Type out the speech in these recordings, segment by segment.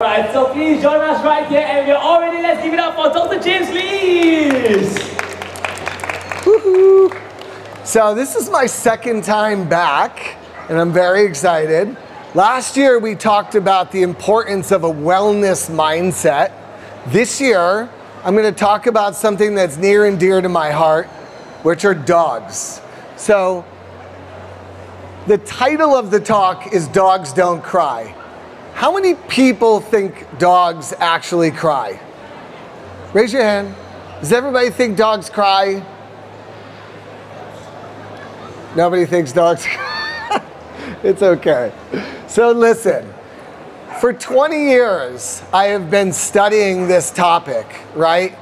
Alright, so please join us right here, and we're already, let's give it up for Dr. James Lee. So this is my second time back, and I'm very excited. Last year we talked about the importance of a wellness mindset. This year, I'm going to talk about something that's near and dear to my heart, which are dogs. So the title of the talk is Dogs Don't Cry. How many people think dogs actually cry? Raise your hand. Does everybody think dogs cry? Nobody thinks dogs cry. It's okay. So listen, for 20 years, I have been studying this topic, right?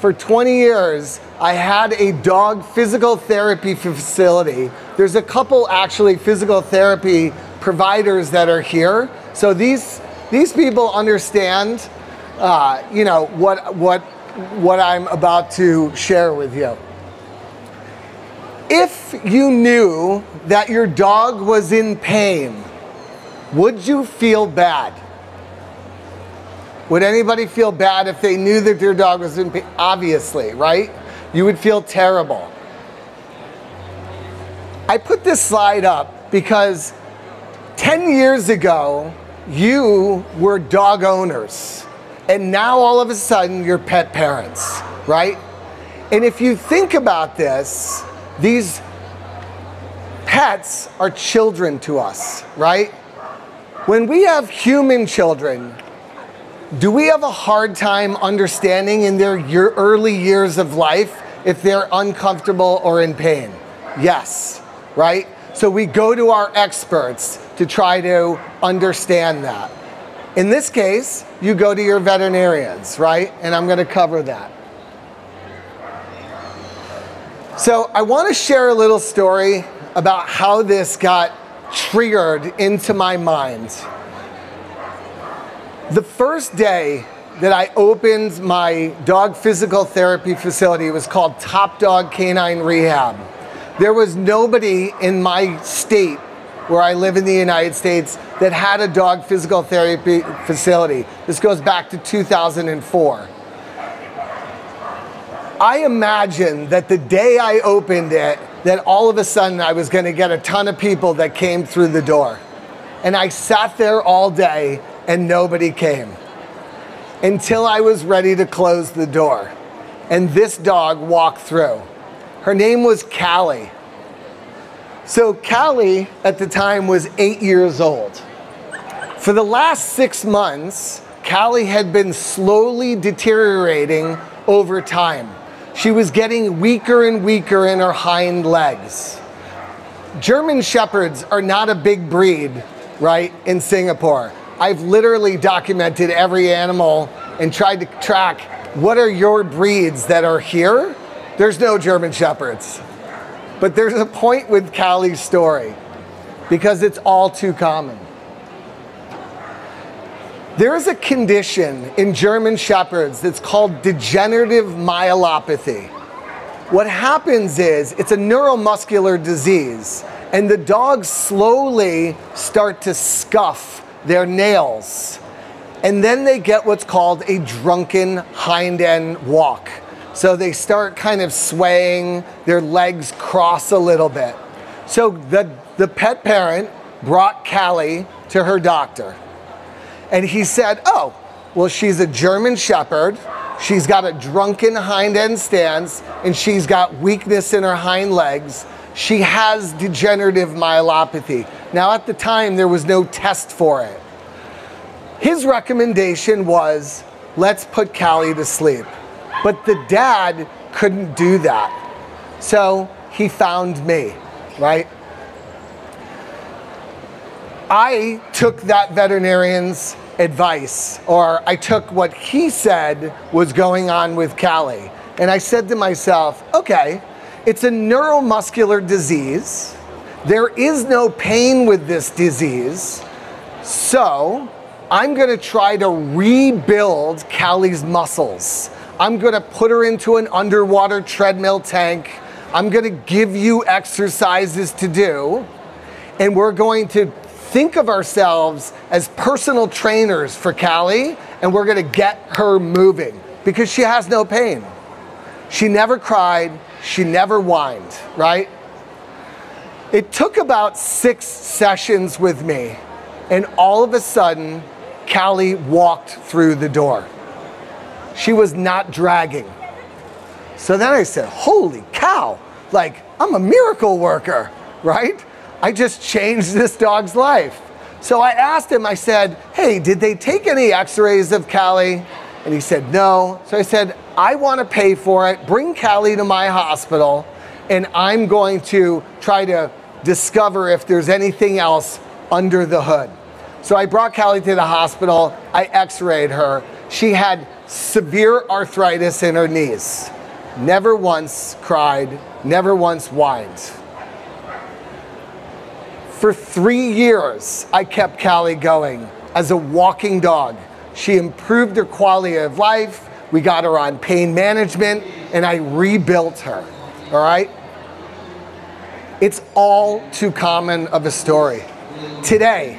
For 20 years, I had a dog physical therapy facility. There's a couple actually physical therapy providers that are here. So these people understand, you know, what I'm about to share with you. If you knew that your dog was in pain, would you feel bad? Would anybody feel bad if they knew that their dog was in pain? Obviously, right? You would feel terrible. I put this slide up because 10 years ago, you were dog owners, and now all of a sudden you're pet parents, right? And if you think about this, these pets are children to us, right? When we have human children, do we have a hard time understanding in their early years of life if they're uncomfortable or in pain? Yes, right? So we go to our experts to try to understand that. In this case, you go to your veterinarians, right? And I'm going to cover that. So I want to share a little story about how this got triggered into my mind. The first day that I opened my dog physical therapy facility, it was called Top Dog Canine Rehab. There was nobody in my state where I live in the United States that had a dog physical therapy facility. This goes back to 2004. I imagined that the day I opened it, that all of a sudden I was going to get a ton of people that came through the door. And I sat there all day and nobody came until I was ready to close the door. And this dog walked through. Her name was Callie. So Callie at the time was 8 years old. For the last 6 months, Callie had been slowly deteriorating over time. She was getting weaker and weaker in her hind legs. German Shepherds are not a big breed, right, in Singapore. I've literally documented every animal and tried to track what are your breeds that are here. There's no German Shepherds. But there's a point with Callie's story because it's all too common. There is a condition in German Shepherds that's called degenerative myelopathy. What happens is it's a neuromuscular disease, and the dogs slowly start to scuff their nails, and then they get what's called a drunken hind end walk. So they start kind of swaying, their legs cross a little bit. So the pet parent brought Callie to her doctor. And he said, oh, well, she's a German Shepherd. She's got a drunken hind end stance, and she's got weakness in her hind legs. She has degenerative myelopathy. Now, at the time, there was no test for it. His recommendation was, let's put Callie to sleep. But the dad couldn't do that. So he found me, right? I took that veterinarian's advice, or I took what he said was going on with Callie. And I said to myself, okay, it's a neuromuscular disease. There is no pain with this disease. So I'm gonna try to rebuild Callie's muscles. I'm gonna put her into an underwater treadmill tank. I'm gonna give you exercises to do, and we're going to think of ourselves as personal trainers for Callie, and we're gonna get her moving because she has no pain. She never cried, she never whined, right? It took about 6 sessions with me, and all of a sudden, Callie walked through the door. She was not dragging. So then I said, holy cow, like I'm a miracle worker, right? I just changed this dog's life. So I asked him, I said, hey, did they take any x-rays of Callie? And he said, no. So I said, I wanna pay for it, bring Callie to my hospital, and I'm going to try to discover if there's anything else under the hood. So I brought Callie to the hospital, I x-rayed her. She had severe arthritis in her knees. Never once cried, never once whined. For 3 years, I kept Callie going as a walking dog. She improved her quality of life, we got her on pain management, and I rebuilt her, all right? It's all too common of a story. Today,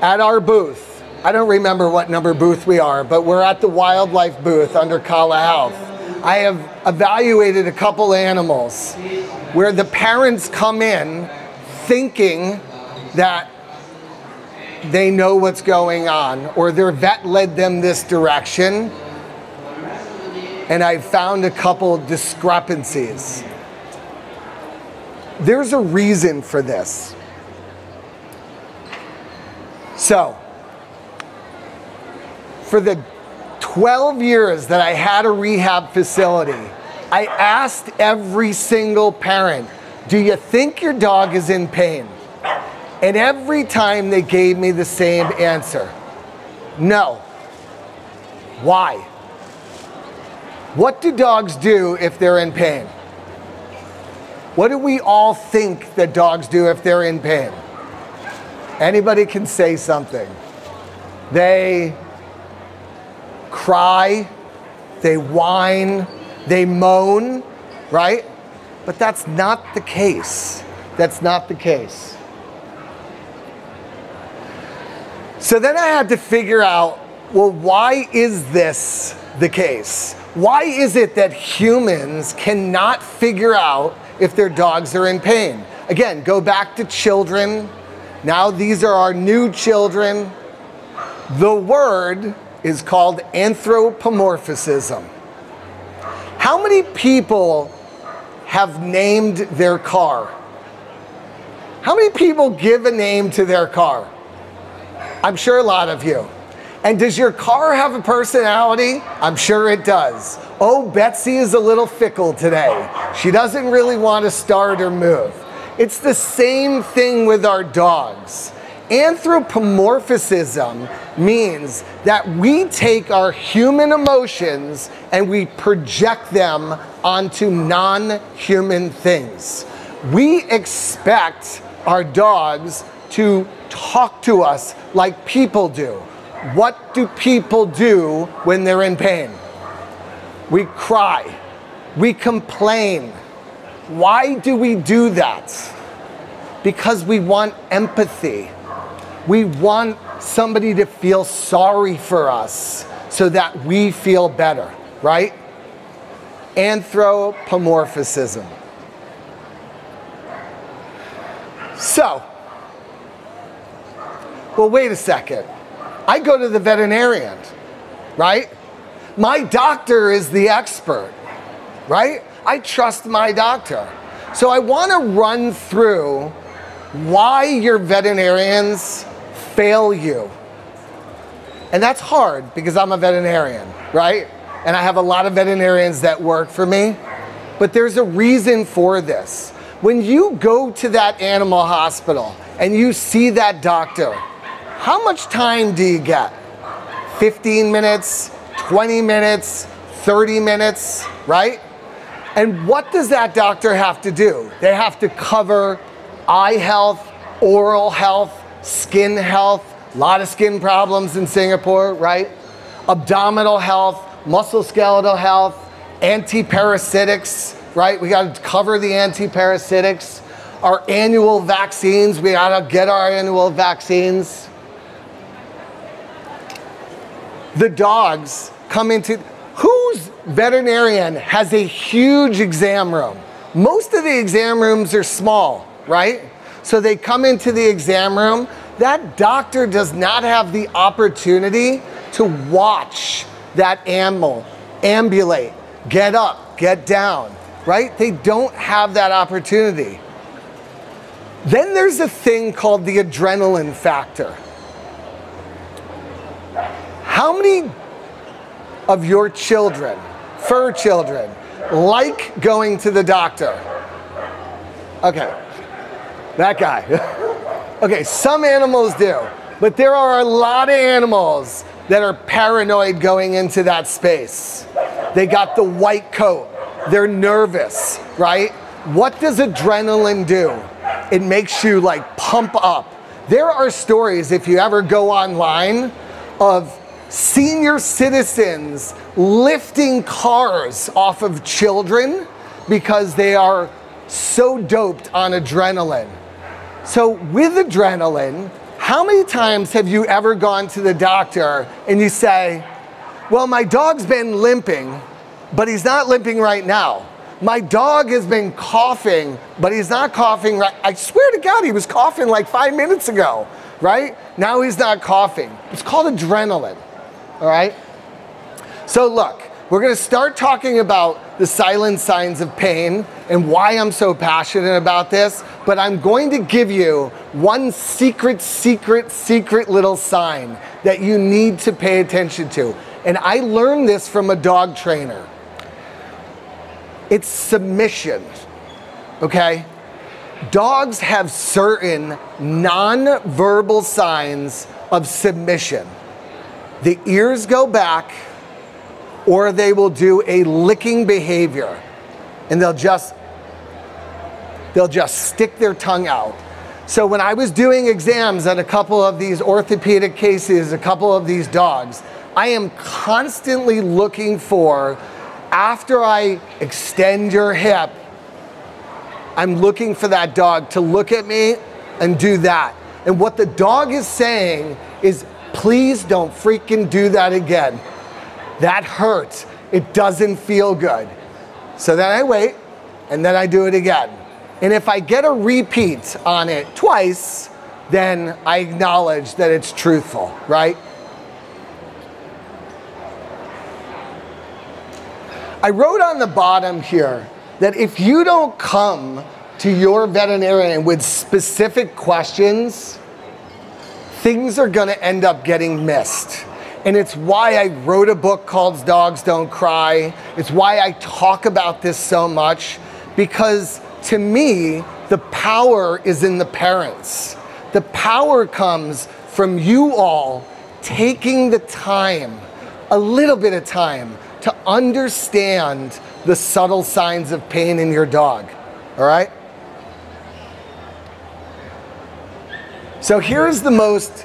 at our booth, I don't remember what number booth we are, but we're at the wildlife booth under Kala Health. I have evaluated a couple animals where the parents come in thinking that they know what's going on or their vet led them this direction, and I found a couple discrepancies. There's a reason for this. So, for the 12 years that I had a rehab facility, I asked every single parent, do you think your dog is in pain? And every time they gave me the same answer, no. Why? What do dogs do if they're in pain? What do we all think that dogs do if they're in pain? Anybody can say something. They cry, they whine, they moan, right? But that's not the case. That's not the case. So then I had to figure out, well, why is this the case? Why is it that humans cannot figure out if their dogs are in pain? Again, go back to children. Now these are our new children. The word is called anthropomorphism. How many people have named their car? How many people give a name to their car? I'm sure a lot of you. And does your car have a personality? I'm sure it does. Oh, Betsy is a little fickle today. She doesn't really want to start or move. It's the same thing with our dogs. Anthropomorphism means that we take our human emotions and we project them onto non-human things. We expect our dogs to talk to us like people do. What do people do when they're in pain? We cry, we complain. Why do we do that? Because we want empathy. We want somebody to feel sorry for us so that we feel better, right? Anthropomorphism. So, well, wait a second. I go to the veterinarian, right? My doctor is the expert, right? I trust my doctor. So I want to run through why your veterinarians fail you. And that's hard because I'm a veterinarian, right? And I have a lot of veterinarians that work for me. But there's a reason for this. When you go to that animal hospital and you see that doctor, how much time do you get? 15 minutes, 20 minutes, 30 minutes, right? And what does that doctor have to do? They have to cover eye health, oral health, skin health, a lot of skin problems in Singapore, right? Abdominal health, musculoskeletal health, antiparasitics, right? We got to cover the antiparasitics. Our annual vaccines, we gotta get our annual vaccines. The dogs come into, whose veterinarian has a huge exam room? Most of the exam rooms are small, right? So they come into the exam room. That doctor does not have the opportunity to watch that animal ambulate, get up, get down, right? They don't have that opportunity. Then there's a thing called the adrenaline factor. How many of your children, fur children, like going to the doctor? Okay, that guy. Okay, some animals do, but there are a lot of animals that are paranoid going into that space. They got the white coat, they're nervous, right? What does adrenaline do? It makes you like pump up. There are stories, if you ever go online, of senior citizens lifting cars off of children because they are so doped on adrenaline. So with adrenaline, how many times have you ever gone to the doctor and you say, well, my dog's been limping, but he's not limping right now. My dog has been coughing, but he's not coughing right. I swear to God, he was coughing like 5 minutes ago, right? Now he's not coughing. It's called adrenaline. All right? So look, we're going to start talking about the silent signs of pain and why I'm so passionate about this, but I'm going to give you one secret little sign that you need to pay attention to. And I learned this from a dog trainer. It's submission, okay? Dogs have certain non-verbal signs of submission. The ears go back, or they will do a licking behavior, and they'll just stick their tongue out. So when I was doing exams on a couple of these orthopedic cases, a couple of these dogs, I am constantly looking for, after I extend your hip, I'm looking for that dog to look at me and do that. And what the dog is saying is, please don't freaking do that again. That hurts. It doesn't feel good. So then I wait, and then I do it again. And if I get a repeat on it twice, then I acknowledge that it's truthful, right? I wrote on the bottom here that if you don't come to your veterinarian with specific questions, things are gonna end up getting missed. And it's why I wrote a book called Dogs Don't Cry. It's why I talk about this so much, because to me, the power is in the parents. The power comes from you all taking the time, a little bit of time, to understand the subtle signs of pain in your dog, all right? So here's the most,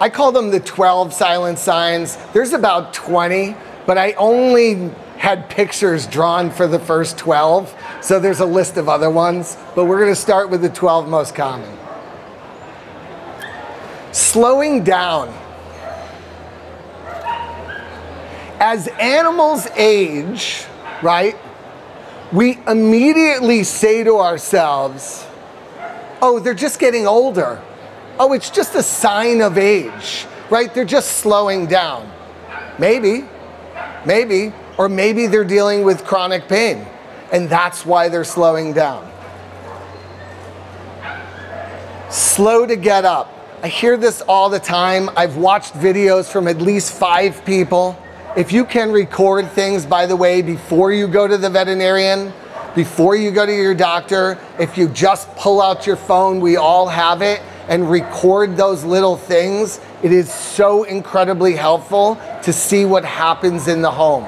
I call them the 12 silent signs. There's about 20, but I only had pictures drawn for the first 12, so there's a list of other ones, but we're gonna start with the 12 most common. Slowing down. As animals age, right, we immediately say to ourselves, oh, they're just getting older. Oh, it's just a sign of age, right? They're just slowing down. Maybe, or maybe they're dealing with chronic pain, and that's why they're slowing down. Slow to get up. I hear this all the time. I've watched videos from at least 5 people. If you can record things, by the way, before you go to the veterinarian, before you go to your doctor, if you just pull out your phone, we all have it, and record those little things, it is so incredibly helpful to see what happens in the home.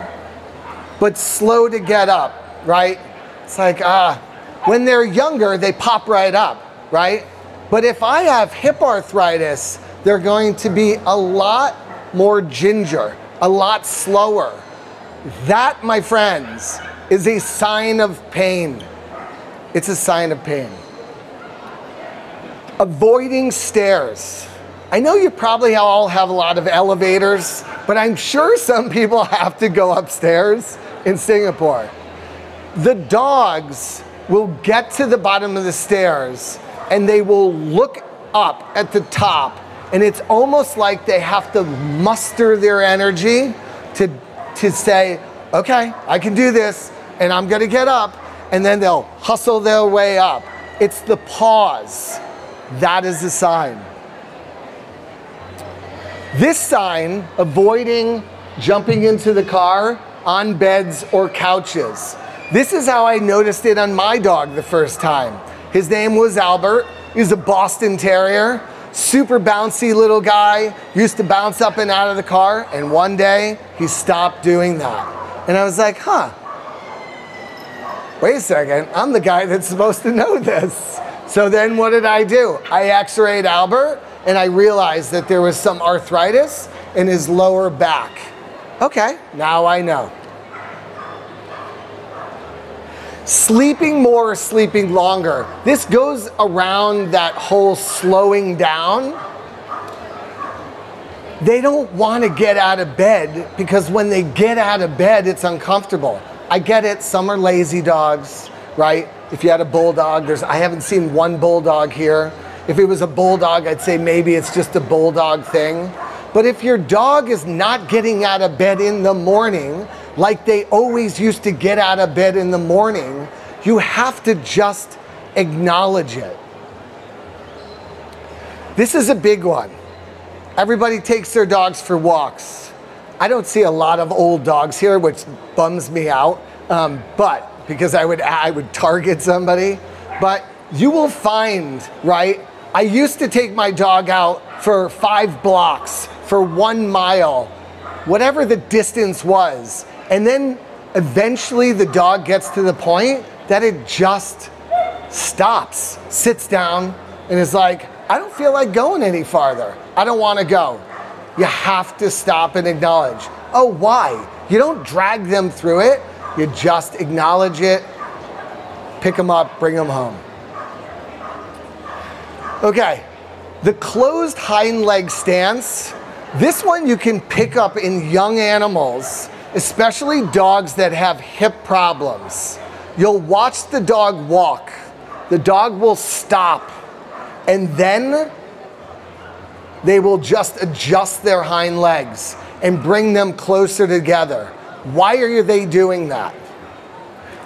But slow to get up, right? It's like, when they're younger, they pop right up, right? But if I have hip arthritis, they're going to be a lot more ginger, a lot slower. That, my friends, is a sign of pain. It's a sign of pain. Avoiding stairs. I know you probably all have a lot of elevators, but I'm sure some people have to go upstairs in Singapore. The dogs will get to the bottom of the stairs and they will look up at the top, and it's almost like they have to muster their energy to say, okay, I can do this and I'm gonna get up, and then they'll hustle their way up. It's the pause. That is the sign. This sign, avoiding jumping into the car, on beds or couches. This is how I noticed it on my dog the first time. His name was Albert. He was a Boston Terrier, super bouncy little guy, used to bounce up and out of the car, and one day he stopped doing that. And I was like, huh, wait a second, I'm the guy that's supposed to know this. So then what did I do? I x-rayed Albert, and I realized that there was some arthritis in his lower back. Okay, now I know. Sleeping more, sleeping longer. This goes around that whole slowing down. They don't want to get out of bed, because when they get out of bed, it's uncomfortable. I get it, some are lazy dogs, right? If you had a bulldog, I haven't seen one bulldog here. If it was a bulldog, I'd say maybe it's just a bulldog thing. But if your dog is not getting out of bed in the morning, like they always used to get out of bed in the morning, you have to just acknowledge it. This is a big one. Everybody takes their dogs for walks. I don't see a lot of old dogs here, which bums me out, but because I would target somebody. But you will find, right? I used to take my dog out for 5 blocks, for 1 mile, whatever the distance was. And then eventually the dog gets to the point that it just stops, sits down, and is like, I don't feel like going any farther. I don't want to go. You have to stop and acknowledge. Oh, why? You don't drag them through it. You just acknowledge it, pick them up, bring them home. Okay, the closed hind leg stance. This one you can pick up in young animals, especially dogs that have hip problems. You'll watch the dog walk. The dog will stop, and then they will just adjust their hind legs and bring them closer together. Why are they doing that?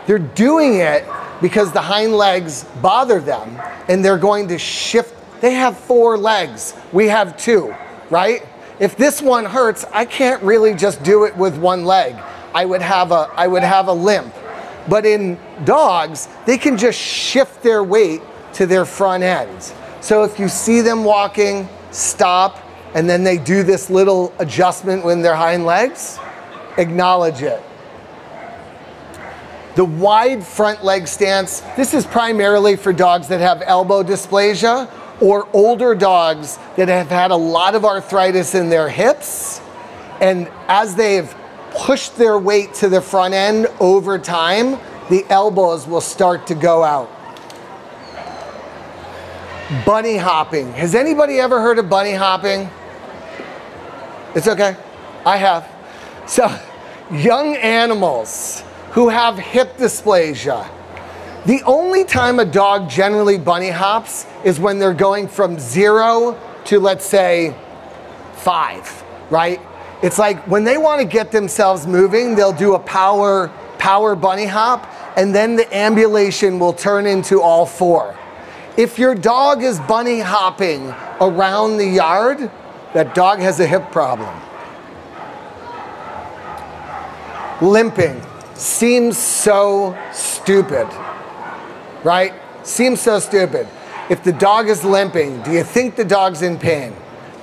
They're doing it because the hind legs bother them, and they're going to shift. They have 4 legs. We have 2, right? If this one hurts, I can't really just do it with 1 leg. I would have a limp. But in dogs, they can just shift their weight to their front ends. So if you see them walking, stop, and then they do this little adjustment with their hind legs, acknowledge it. The wide front leg stance, this is primarily for dogs that have elbow dysplasia or older dogs that have had a lot of arthritis in their hips. And as they've pushed their weight to the front end over time, the elbows will start to go out. Bunny hopping. Has anybody ever heard of bunny hopping? It's okay, I have. So young animals who have hip dysplasia. The only time a dog generally bunny hops is when they're going from 0 to, let's say, 5, right? It's like when they want to get themselves moving, they'll do a power bunny hop, and then the ambulation will turn into all 4. If your dog is bunny hopping around the yard, that dog has a hip problem. Limping. Seems so stupid, right? Seems so stupid. If the dog is limping, do you think the dog's in pain?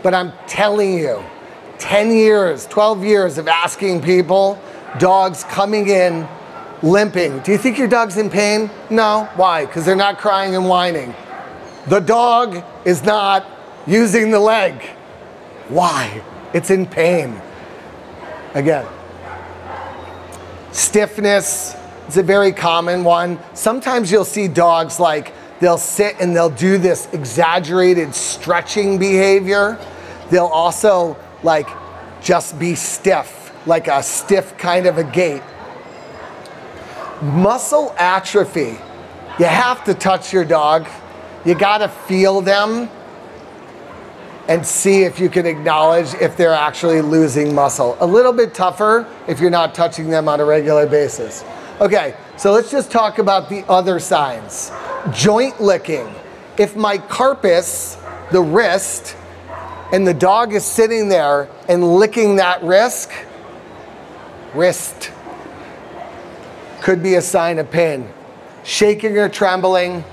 But I'm telling you, 10 years, 12 years of asking people, dogs coming in limping. Do you think your dog's in pain? No. Why? Because they're not crying and whining. The dog is not using the leg. Why? It's in pain. Again. Stiffness is a very common one. Sometimes you'll see dogs like They'll sit and they'll do this exaggerated stretching behavior. They'll also like just be stiff, like a stiff kind of a gait. Muscle atrophy. You have to touch your dog. You gotta feel them and see if you can acknowledge if they're actually losing muscle. A little bit tougher if you're not touching them on a regular basis. Okay, so let's just talk about the other signs. Joint licking. If my carpus, the wrist, and the dog is sitting there and licking that wrist, could be a sign of pain. Shaking or trembling,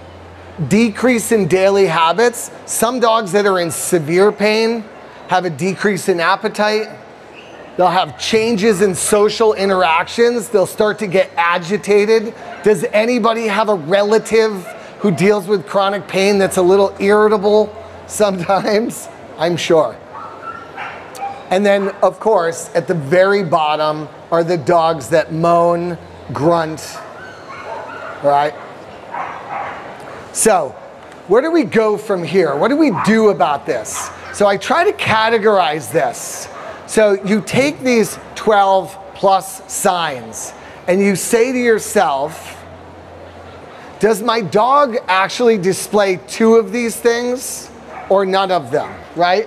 decrease in daily habits. Some dogs that are in severe pain have a decrease in appetite. They'll have changes in social interactions. They'll start to get agitated. Does anybody have a relative who deals with chronic pain that's a little irritable sometimes? I'm sure. And then, of course, at the very bottom are the dogs that moan, grunt, right? So, where do we go from here? What do we do about this? So I try to categorize this. So you take these 12 plus signs and you say to yourself, does my dog actually display two of these things or none of them, right?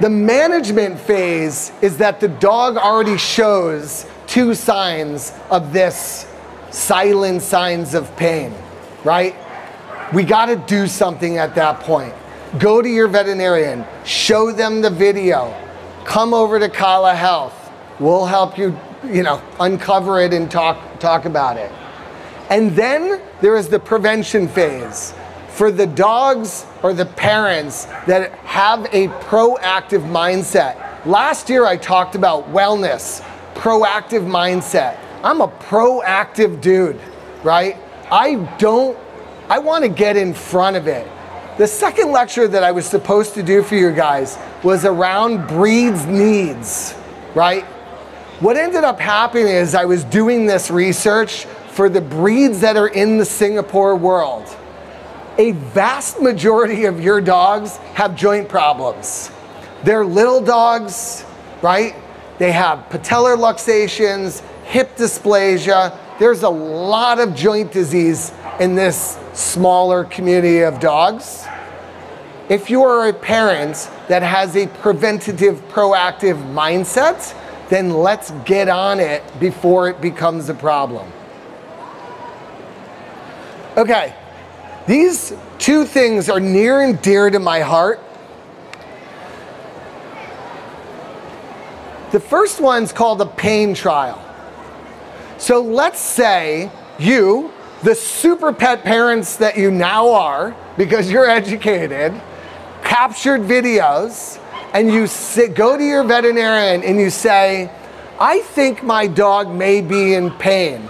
The management phase is that the dog already shows two signs of this, silent signs of pain, right? We gotta do something at that point. Go to your veterinarian, show them the video, come over to Kala Health. We'll help you, uncover it and talk about it. And then there is the prevention phase. For the dogs or the parents that have a proactive mindset. Last year I talked about wellness, proactive mindset. I'm a proactive dude, right? I wanna get in front of it. The second lecture that I was supposed to do for you guys was around breeds' needs, right? What ended up happening is I was doing this research for the breeds that are in the Singapore world. A vast majority of your dogs have joint problems. They're little dogs, right? They have patellar luxations, hip dysplasia. There's a lot of joint disease in this smaller community of dogs. If you are a parent that has a preventative, proactive mindset, then let's get on it before it becomes a problem. Okay, these two things are near and dear to my heart. The first one's called a pain trial. So let's say you, the super pet parents that you now are, because you're educated, captured videos, and you go to your veterinarian and you say, I think my dog may be in pain.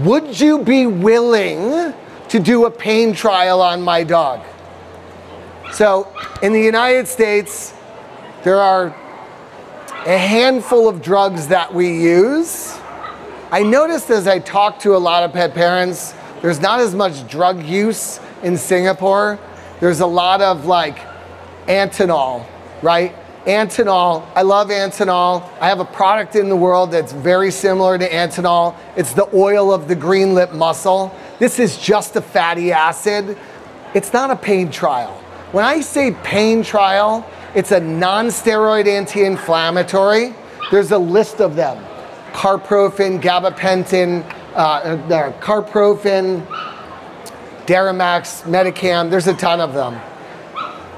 Would you be willing to do a pain trial on my dog? So in the United States, there are a handful of drugs that we use. I noticed as I talked to a lot of pet parents, there's not as much drug use in Singapore. There's a lot of like Antinol, right? Antinol, I love Antinol. I have a product in the world that's very similar to Antinol. It's the oil of the green lip muscle. This is just a fatty acid. It's not a pain trial. When I say pain trial, it's a non-steroid anti-inflammatory. There's a list of them. Carprofen, Gabapentin, Deramax, Medicam, there's a ton of them.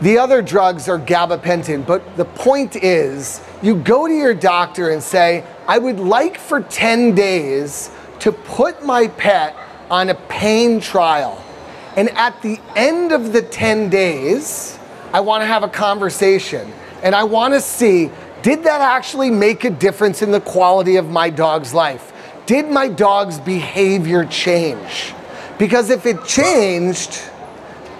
The other drugs are Gabapentin, but the point is, you go to your doctor and say, I would like for 10 days to put my pet on a pain trial. And at the end of the 10 days, I wanna have a conversation and I wanna see, did that actually make a difference in the quality of my dog's life? Did my dog's behavior change? Because if it changed,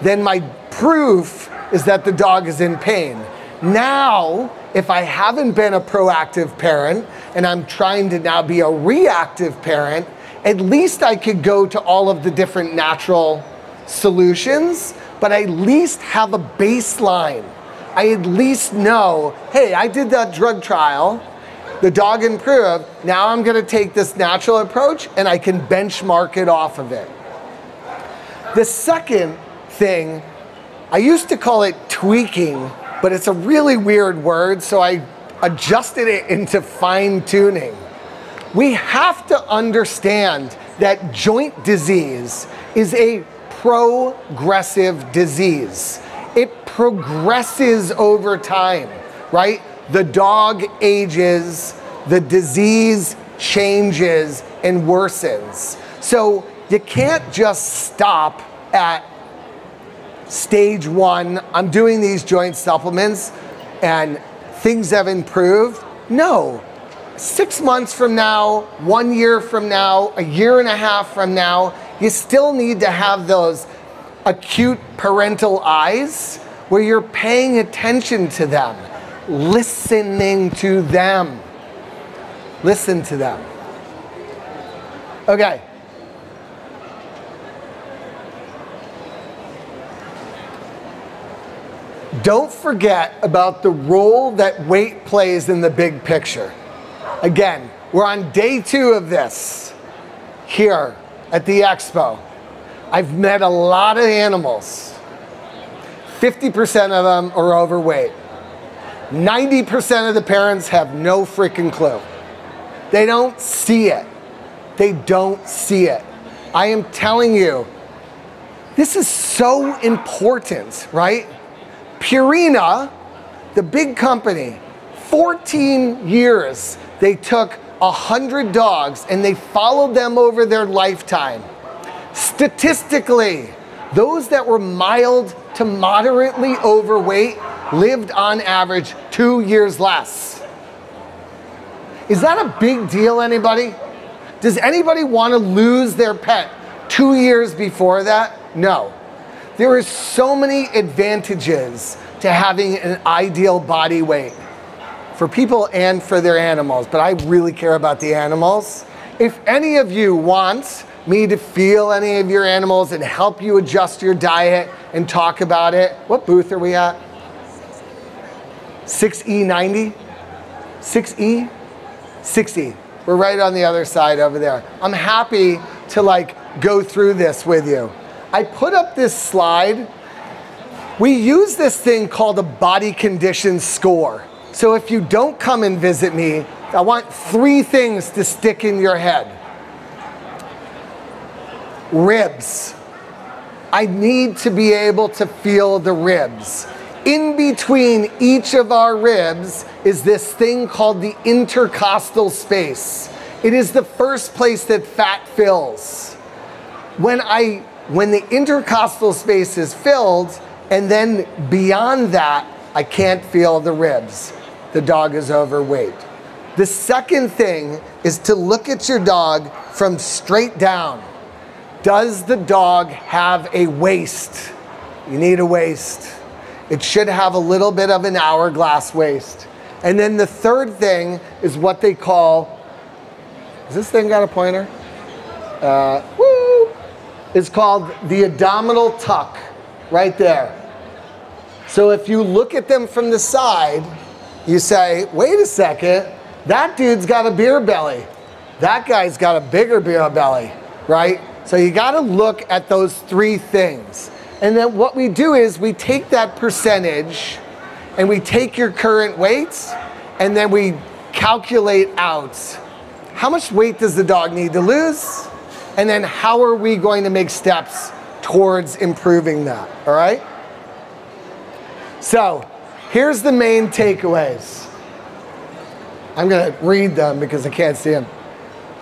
then my proof is that the dog is in pain. Now, if I haven't been a proactive parent and I'm trying to now be a reactive parent, at least I could go to all of the different natural solutions, but I at least have a baseline. I at least know, hey, I did that drug trial, the dog improved, now I'm gonna take this natural approach and I can benchmark it off of it. The second thing, I used to call it tweaking, but it's a really weird word, so I adjusted it into fine tuning. We have to understand that joint disease is a progressive disease. It progresses over time, right? The dog ages, the disease changes and worsens. So you can't just stop at stage one, I'm doing these joint supplements and things have improved. No, 6 months from now, 1 year from now, a year and a half from now, you still need to have those acute parental eyes where you're paying attention to them, listening to them. Listen to them. Okay. Don't forget about the role that weight plays in the big picture. Again, we're on day 2 of this here at the expo. I've met a lot of animals. 50% of them are overweight. 90% of the parents have no freaking clue. They don't see it. They don't see it. I am telling you, this is so important, right? Purina, the big company, 14 years, they took 100 dogs and they followed them over their lifetime. Statistically, those that were mild to moderately overweight lived on average 2 years less. Is that a big deal, anybody? Does anybody want to lose their pet 2 years before that? No. There are so many advantages to having an ideal body weight for people and for their animals, but I really care about the animals. If any of you want me to feel any of your animals and help you adjust your diet and talk about it, what booth are we at? 6E90? 6E? 6E. We're right on the other side over there. I'm happy to like go through this with you. I put up this slide. We use this thing called a body condition score. So if you don't come and visit me, I want 3 things to stick in your head. Ribs. I need to be able to feel the ribs. In between each of our ribs is this thing called the intercostal space. It is the first place that fat fills. When the intercostal space is filled, and then beyond that, I can't feel the ribs. The dog is overweight. The second thing is to look at your dog from straight down. Does the dog have a waist? You need a waist. It should have a little bit of an hourglass waist. And then the third thing is what they call, has this thing got a pointer? It's called the abdominal tuck, right there. So if you look at them from the side, you say, wait a second, that dude's got a beer belly. That guy's got a bigger beer belly, right? So you gotta look at those 3 things. And then what we do is we take that percentage and we take your current weights and then we calculate out how much weight does the dog need to lose? And then how are we going to make steps towards improving that, all right? So here's the main takeaways. I'm gonna read them because I can't see them.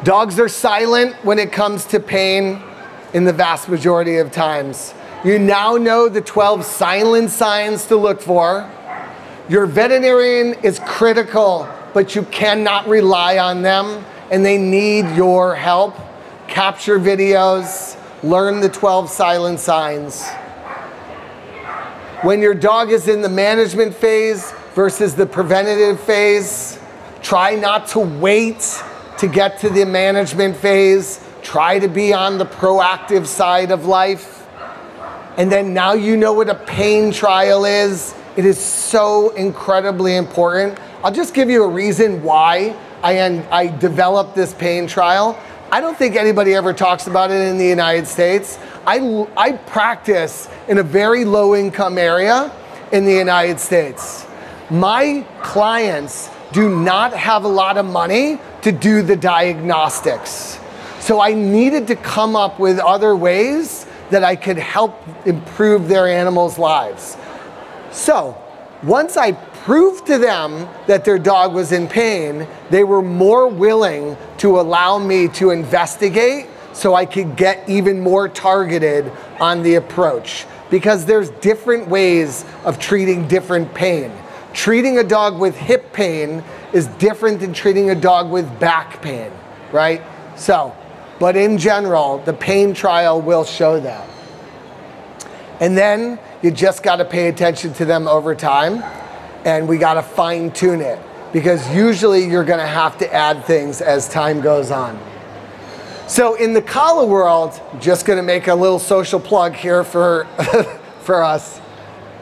Dogs are silent when it comes to pain in the vast majority of times. You now know the 12 silent signs to look for. Your veterinarian is critical, but you cannot rely on them and they need your help. Capture videos, learn the 12 silent signs. When your dog is in the management phase versus the preventative phase, try not to wait to get to the management phase. try to be on the proactive side of life. And then now you know what a pain trial is. It is so incredibly important. I'll just give you a reason why I developed this pain trial. I don't think anybody ever talks about it in the United States. I practice in a very low income area in the United States. My clients do not have a lot of money to do the diagnostics. So I needed to come up with other ways that I could help improve their animals' lives. So once I proved to them that their dog was in pain, they were more willing to allow me to investigate so I could get even more targeted on the approach, because there's different ways of treating different pain. Treating a dog with hip pain is different than treating a dog with back pain, right? So, but in general, the pain trial will show that. And then you just gotta pay attention to them over time, and we gotta fine tune it, because usually you're gonna have to add things as time goes on. So in the Kala world, just gonna make a little social plug here for us.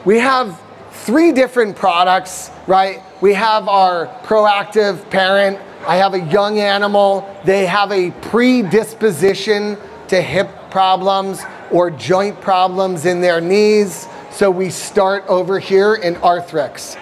We have three different products, right? We have our proactive parent. I have a young animal. They have a predisposition to hip problems or joint problems in their knees. So we start over here in Arthrix.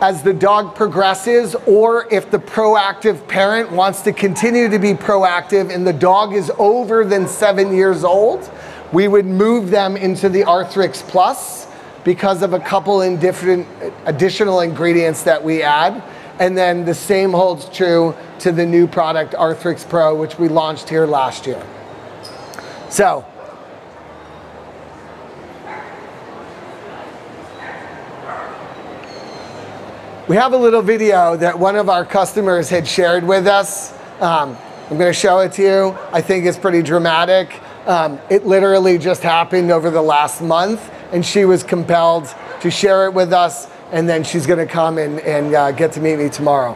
As the dog progresses, or if the proactive parent wants to continue to be proactive and the dog is over than 7 years old, we would move them into the Arthrix Plus because of a couple in different additional ingredients that we add. And then the same holds true to the new product, Arthrix Pro, which we launched here last year. So, we have a little video that one of our customers had shared with us. I'm gonna show it to you. I think it's pretty dramatic. It literally just happened over the last month, and she was compelled to share it with us, and then she's gonna come and get to meet me tomorrow.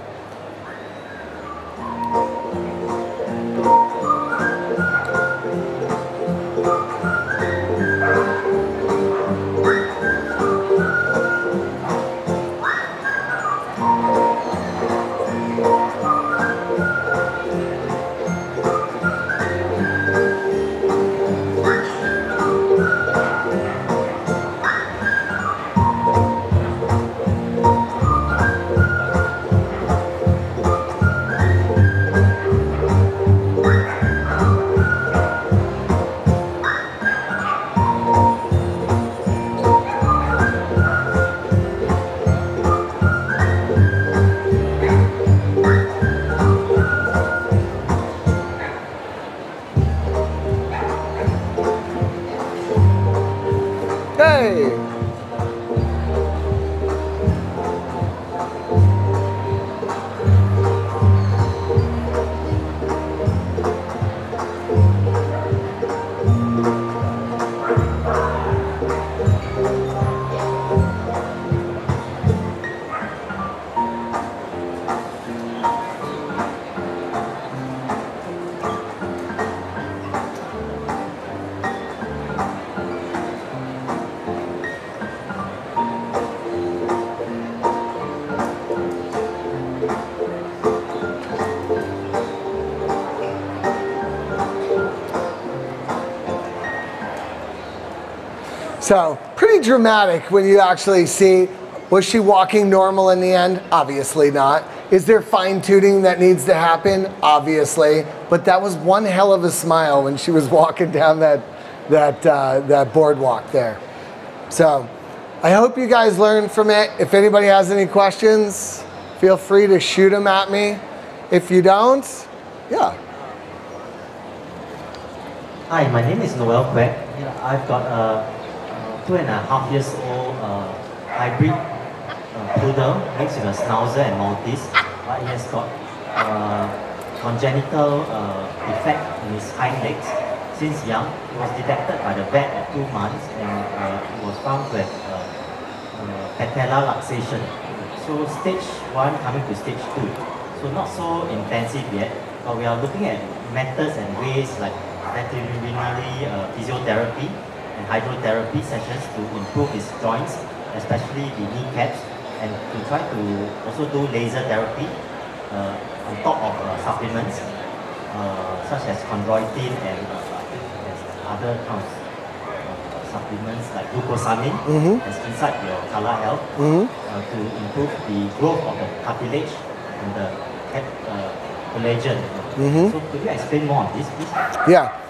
So, pretty dramatic when you actually see. Was she walking normal in the end? Obviously not. Is there fine-tuning that needs to happen? Obviously. But that was one hell of a smile when she was walking down that boardwalk there. So, I hope you guys learned from it. If anybody has any questions, feel free to shoot them at me. If you don't, yeah. Hi, my name is Noel Quick. I've got a 2.5 years old hybrid poodle mixed with a schnauzer and Maltese, but he has got congenital defect in his hind legs since young. It was detected by the vet at 2 months, and it was found with patella luxation. So stage 1 coming to stage 2. So not so intensive yet, we are looking at methods and ways like veterinary physiotherapy and hydrotherapy sessions to improve his joints, especially the kneecaps, and to try to also do laser therapy on top of supplements such as chondroitin and other kinds of supplements like glucosamine that's inside your Kala Health to improve the growth of the cartilage and the collagen. So could you explain more on this, please? Yeah.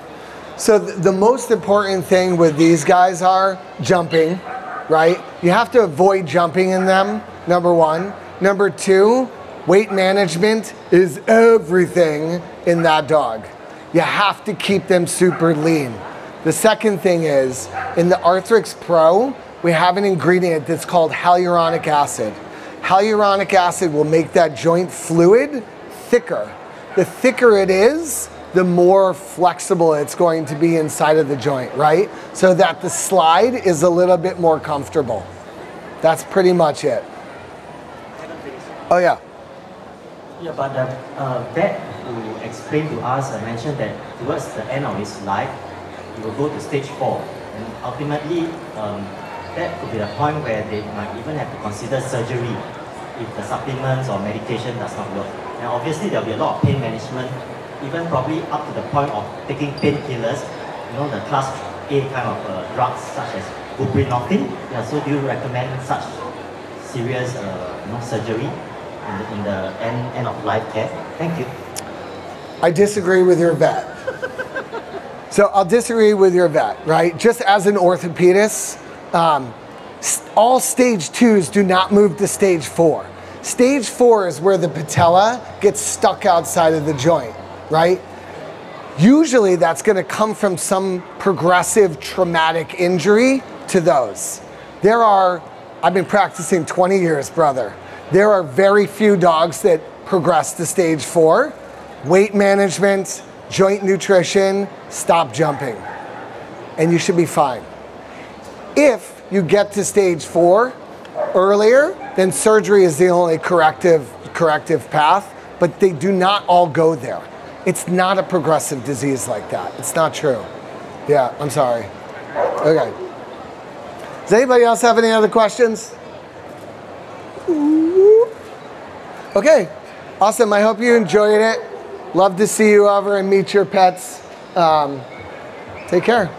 So the most important thing with these guys are jumping, right? You have to avoid jumping in them, number one. Number two, weight management is everything in that dog. You have to keep them super lean. The second thing is, in the Arthrix Pro, we have an ingredient that's called hyaluronic acid. Hyaluronic acid will make that joint fluid thicker. The thicker it is, the more flexible it's going to be inside of the joint, right? So that the slide is a little bit more comfortable. That's pretty much it. Oh yeah. Yeah, but the vet who explained to us mentioned that towards the end of his life, he will go to stage 4. And ultimately, that could be the point where they might even have to consider surgery if the supplements or medication does not work. And obviously, there'll be a lot of pain management, even probably up to the point of taking painkillers, you know, the class A kind of drugs such as Uprinoctin. Yeah, so do you recommend such serious you know, surgery in the end of life care? Thank you. I disagree with your vet. So I'll disagree with your vet, right? Just as an orthopedist, all stage 2s do not move to stage 4. Stage 4 is where the patella gets stuck outside of the joint, right? Usually that's gonna come from some progressive traumatic injury to those. There are, I've been practicing 20 years, brother. There are very few dogs that progress to stage 4. Weight management, joint nutrition, stop jumping, and you should be fine. If you get to stage 4 earlier, then surgery is the only corrective path, but they do not all go there. It's not a progressive disease like that. It's not true. Yeah, I'm sorry. Okay. Does anybody else have any other questions? Okay, awesome. I hope you enjoyed it. Love to see you over and meet your pets. Take care.